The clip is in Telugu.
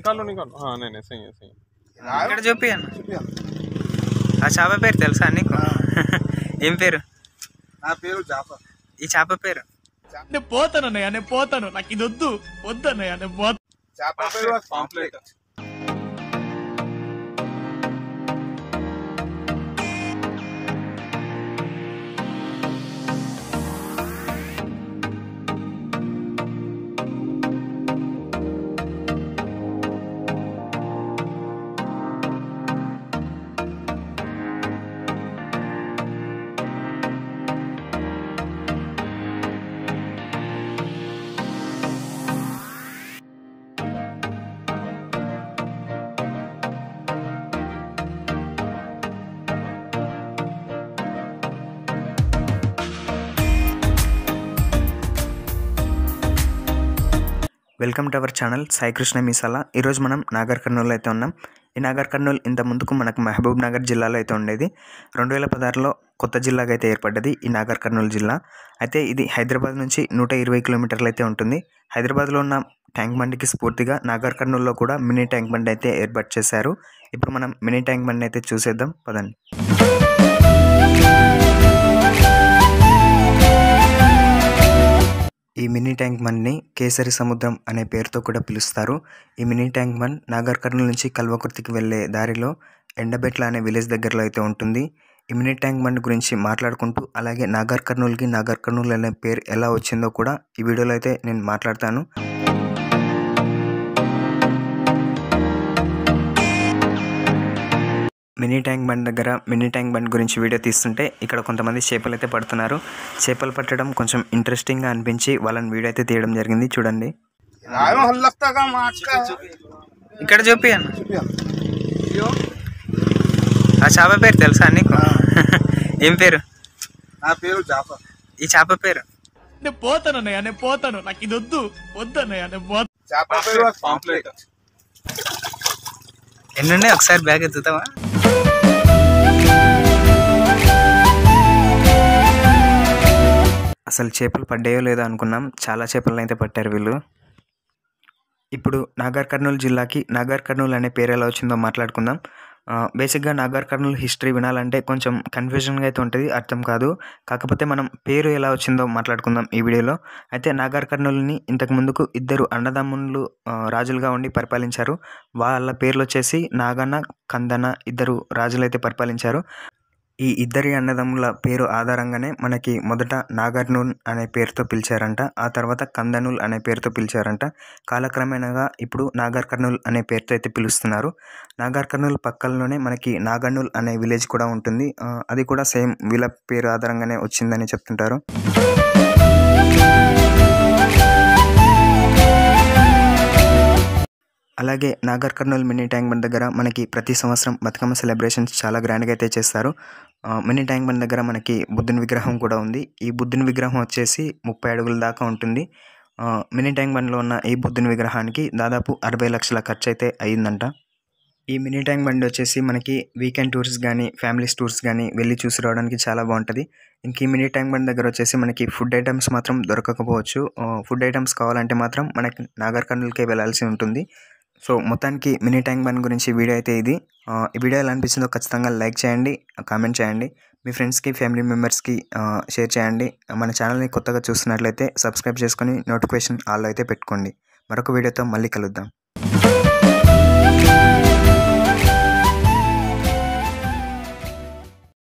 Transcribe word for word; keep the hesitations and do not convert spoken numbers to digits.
निकालो निकालो। हाँ नहीं नहीं सही है सही है। ఇక్కడ చూపియన్న ఆ చాప పేరు తెలుసా నీకు? ఏం పేరు? నా పేరు చాప। ఈ చాప పేరు నేను పోతాను అన్నయ్య నేను పోతాను నాకు ఇది వద్దు వద్దు అన్నయ్య నేను పోతాను। చాప పేరు pamphlet. Welcome to our channel Saikrishna Meesala. ఈరోజు మనం నాగర్ కర్నూల్ అయితే ఉన్నాం। ఈ నాగర్ కర్నూల్ ఇంత ముందుకు మనకు మహబూబ్నగర్ జిల్లాలో అయితే ఉండేది। రెండు వేల పదహారులో కొత్త జిల్లాగా అయితే ఏర్పడ్డది ఈ నాగర్ కర్నూల్ జిల్లా। అయితే ఇది హైదరాబాద్ నుంచి నూట ఇరవై కిలోమీటర్లు అయితే ఉంటుంది। హైదరాబాద్లో ఉన్న ట్యాంక్ బండ్కి స్ఫూర్తిగా నాగర్ కర్నూల్లో కూడా మినీ ట్యాంక్ బండ్ అయితే ఏర్పాటు చేశారు। ఇప్పుడు మనం మినీ ట్యాంక్ బండ్ అయితే చూసేద్దాం పదండి। ఈ మినీ ట్యాంక్ బండ్ని కేసరి సముద్రం అనే పేరుతో కూడా పిలుస్తారు। ఈ mini tank bund Nagar Kurnool నుంచి కల్వకుర్తికి వెళ్ళే దారిలో ఎండబెట్ల అనే విలేజ్ దగ్గరలో అయితే ఉంటుంది। ఈ మినీ ట్యాంక్ బండ్ గురించి మాట్లాడుకుంటూ అలాగే నాగర్ కర్నూల్కి నాగర్ కర్నూల్ అనే పేరు ఎలా వచ్చిందో కూడా ఈ వీడియోలో అయితే నేను మాట్లాడతాను। మినీ ట్యాంక్ బండ్ దగ్గర మినీ ట్యాంక్ బండ్ గురించి వీడియో తీస్తుంటే ఇక్కడ కొంతమంది చేపలు అయితే పడుతున్నారు। చేపలు పట్టడం కొంచెం ఇంట్రెస్టింగ్గా అనిపించి వాళ్ళని వీడియో అయితే తీయడం జరిగింది చూడండి। ఇక్కడ చూపి ఆ చేప పేరు తెలుసా నీకు? ఏం పేరు? నా పేరు చేప। ఈ చేప పేరు నేను పోతాను అన్నయ్య నేను పోతాను నాకు ఇది వద్దు వద్దు అన్నయ్య నేను పోతాను। చేప పేరు పాంప్లెట్। ఎన్నుండే ఒకసారి బ్యాగ్ ఎత్తుతావా? అసలు చేపలు పడ్డాయో లేదో అనుకున్నాం, చాలా చేపలను అయితే పట్టారు వీళ్ళు। ఇప్పుడు నాగర్ కర్నూల్ జిల్లాకి నాగర్ కర్నూల్ అనే పేరు ఎలా వచ్చిందో మాట్లాడుకుందాం। బేసిక్గా నాగర్ కర్నూల్ హిస్టరీ వినాలంటే కొంచెం కన్ఫ్యూజన్గా అయితే ఉంటుంది, అర్థం కాదు। కాకపోతే మనం పేరు ఎలా వచ్చిందో మాట్లాడుకుందాం ఈ వీడియోలో। అయితే నాగర్ కర్నూల్ని ఇంతకు ముందుకు ఇద్దరు అన్నదమ్ములు రాజులుగా ఉండి పరిపాలించారు। వాళ్ళ పేర్లు వచ్చేసి నాగన్న కందన ఇద్దరు రాజులు అయితే పరిపాలించారు। ఈ ఇద్దరి అన్నదమ్ముల పేరు ఆధారంగానే మనకి మొదట నాగర్నూర్ అనే పేరుతో పిలిచారంట, ఆ తర్వాత కందనూల్ అనే పేరుతో పిలిచారంట। కాలక్రమేణగా ఇప్పుడు నాగర్ కర్నూల్ అనే పేరుతో అయితే పిలుస్తున్నారు। నాగర్ కర్నూల్ పక్కల్లోనే మనకి నాగన్నూల్ అనే విలేజ్ కూడా ఉంటుంది, అది కూడా సేమ్ వీళ్ళ పేరు ఆధారంగానే వచ్చిందని చెప్తుంటారు। అలాగే Nagar Kurnool mini tank bund దగ్గర మనకి ప్రతి సంవత్సరం బతుకమ్మ సెలబ్రేషన్స్ చాలా గ్రాండ్గా అయితే చేస్తారు। మినీ ట్యాంక్ బండ్ దగ్గర మనకి బుద్ధుని విగ్రహం కూడా ఉంది। ఈ బుద్ధుని విగ్రహం వచ్చేసి ముప్పై అడుగుల దాకా ఉంటుంది। మినీ ట్యాంక్ బండ్లో ఉన్న ఈ బుద్ధుని విగ్రహానికి దాదాపు అరవై లక్షల ఖర్చు అయితే అయ్యిందంట। ఈ మినీ ట్యాంక్ బండ్ వచ్చేసి మనకి వీకెండ్ టూర్స్ కానీ ఫ్యామిలీస్ టూర్స్ కానీ వెళ్ళి చూసి రావడానికి చాలా బాగుంటుంది। ఇంక ఈ మినీ ట్యాంక్ బండ్ దగ్గర వచ్చేసి మనకి ఫుడ్ ఐటమ్స్ మాత్రం దొరకకపోవచ్చు, ఫుడ్ ఐటమ్స్ కావాలంటే మాత్రం మనకి నాగర్ కర్నూల్కే వెళ్ళాల్సి ఉంటుంది। సో మొత్తానికి మినీ ట్యాంక్ బండ్ గురించి వీడియో అయితే ఇది। ఈ వీడియో ఎలా అనిపించిందో ఖచ్చితంగా లైక్ చేయండి, కామెంట్ చేయండి, మీ ఫ్రెండ్స్కి ఫ్యామిలీ మెంబర్స్కి షేర్ చేయండి। మన ఛానల్ని కొత్తగా చూస్తున్నట్లయితే సబ్స్క్రైబ్ చేసుకొని నోటిఫికేషన్ ఆల్లో అయితే పెట్టుకోండి। మరొక వీడియోతో మళ్ళీ కలుద్దాం।